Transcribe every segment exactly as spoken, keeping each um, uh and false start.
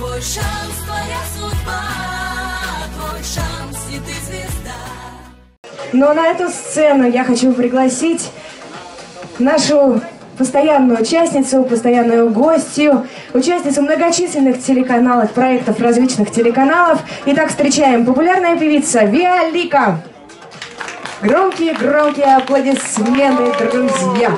Твой шанс, твоя судьба, твой шанс, и ты звезда. Но на эту сцену я хочу пригласить нашу постоянную участницу, постоянную гостью, участницу многочисленных телеканалов, проектов различных телеканалов. Итак, встречаем популярная певица Виалика. Громкие-громкие аплодисменты, друзья.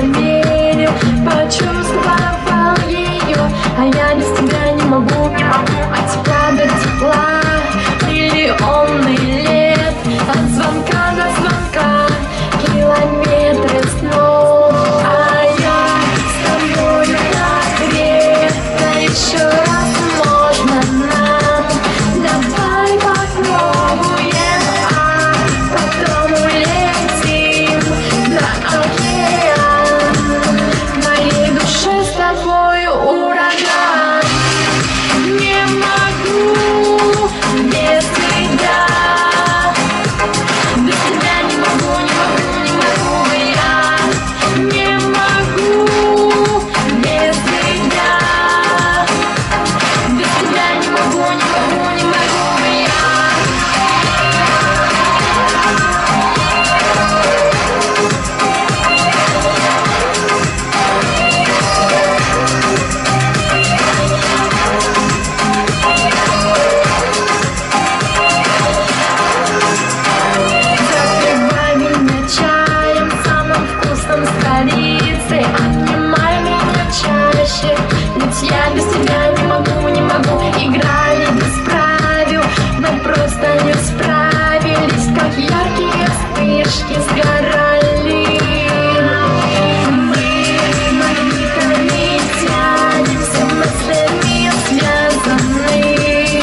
Поверил, почувствовал ее, а я без тебя не могу, не могу. От тебя до тепла миллионы лет, от звонка до звонка километры снов. А я с тобой так редко, еще раз можно нам. Давай попробуем, а потом улетим на океан. Я без тебя не могу, не могу. Играли без правил, да просто не справились. Как яркие вспышки сгорали. Мы магнитами тянемся, мыслями связаны.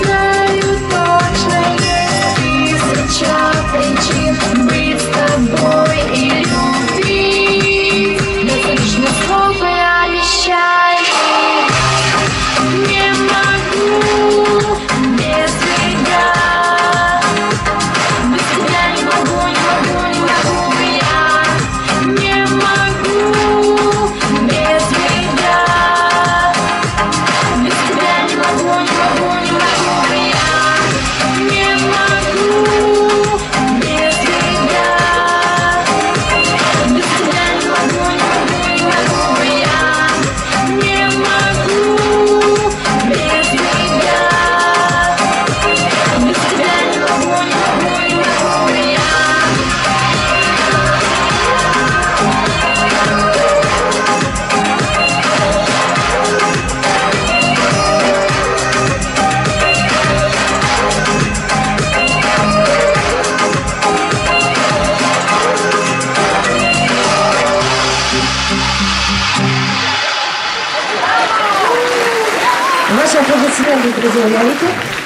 Знаю точно, есть тысяча причин быть с тобой и любви. Достаточно слов и обещаний. Ваши аплодисменты, друзья, Виалики.